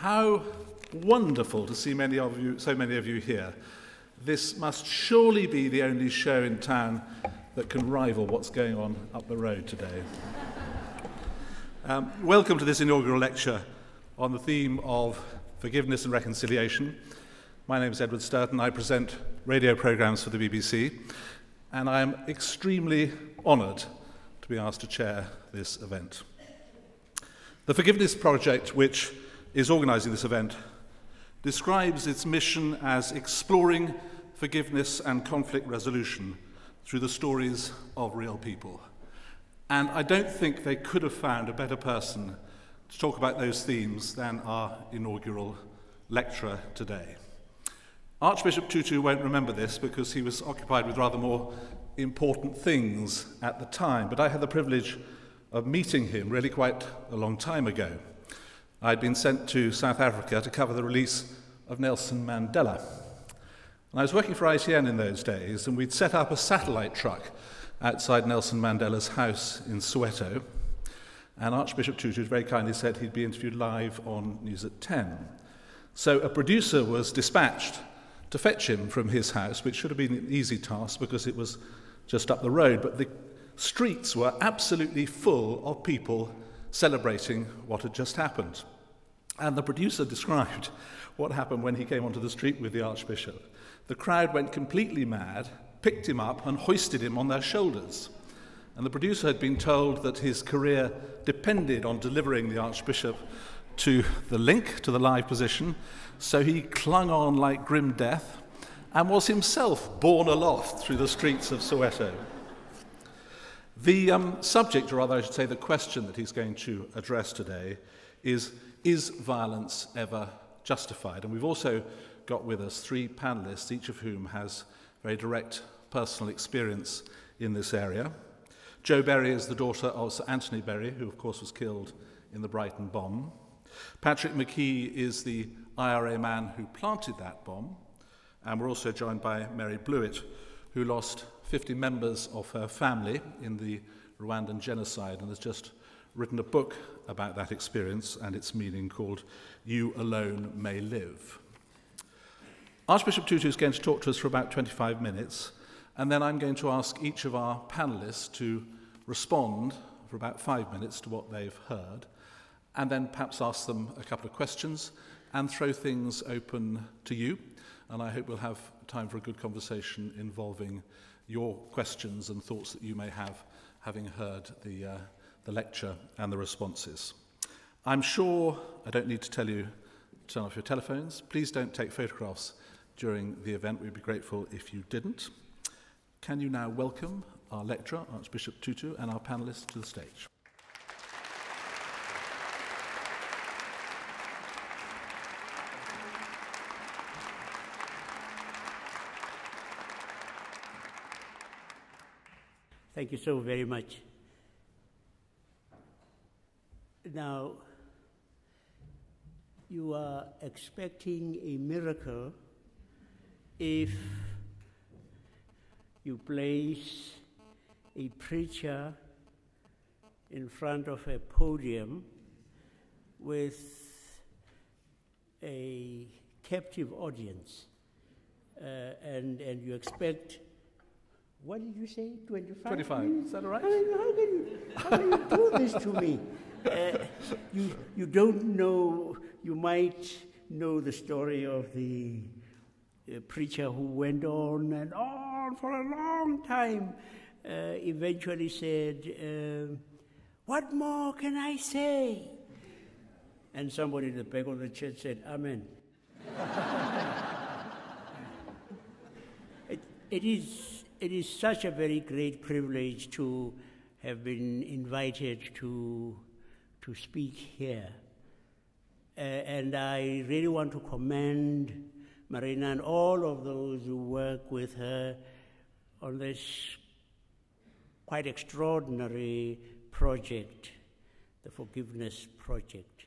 How wonderful to see many of you, so many of you here. This must surely be the only show in town that can rival what's going on up the road today. Welcome to this inaugural lecture on the theme of forgiveness and reconciliation. My name is Edward Sturton. I present radio programmes for the BBC, and I am extremely honoured to be asked to chair this event. The Forgiveness Project, which is organising this event, describes its mission as exploring forgiveness and conflict resolution through the stories of real people. And I don't think they could have found a better person to talk about those themes than our inaugural lecturer today. Archbishop Tutu won't remember this because he was occupied with rather more important things at the time, but I had the privilege of meeting him really quite a long time ago. I'd been sent to South Africa to cover the release of Nelson Mandela. And I was working for ITN in those days, and we'd set up a satellite truck outside Nelson Mandela's house in Soweto, and Archbishop Tutu very kindly said he'd be interviewed live on News at 10. So a producer was dispatched to fetch him from his house, which should have been an easy task because it was just up the road, but the streets were absolutely full of people celebrating what had just happened. And the producer described what happened when he came onto the street with the Archbishop. The crowd went completely mad, picked him up and hoisted him on their shoulders. And the producer had been told that his career depended on delivering the Archbishop to the link, to the live position, so he clung on like grim death and was himself borne aloft through the streets of Soweto. The subject, or rather I should say the question that he's going to address today is violence ever justified? And we've also got with us three panellists, each of whom has very direct personal experience in this area. Jo Berry is the daughter of Sir Anthony Berry, who of course was killed in the Brighton bomb. Patrick Magee is the IRA man who planted that bomb. And we're also joined by Mary Blewett, who lost 50 members of her family in the Rwandan genocide and has just written a book about that experience and its meaning called You Alone May Live. Archbishop Tutu is going to talk to us for about 25 minutes, and then I'm going to ask each of our panellists to respond for about 5 minutes to what they've heard, and then perhaps ask them a couple of questions and throw things open to you. And I hope we'll have time for a good conversation involving your questions and thoughts that you may have, having heard the lecture and the responses. I'm sure I don't need to tell you to turn off your telephones. Please don't take photographs during the event. We'd be grateful if you didn't. Can you now welcome our lecturer, Archbishop Tutu, and our panellists to the stage? Thank you so very much. Now, you are expecting a miracle if you place a preacher in front of a podium with a captive audience, and you expect, what did you say, 25? 25, is that all right? I mean, how can you do this to me? You don't know, you might know the story of the preacher who went on and on for a long time, eventually said, what more can I say? And somebody in the back of the church said, amen. It is such a very great privilege to have been invited to speak here. And I really want to commend Marina and all of those who work with her on this quite extraordinary project, the Forgiveness Project.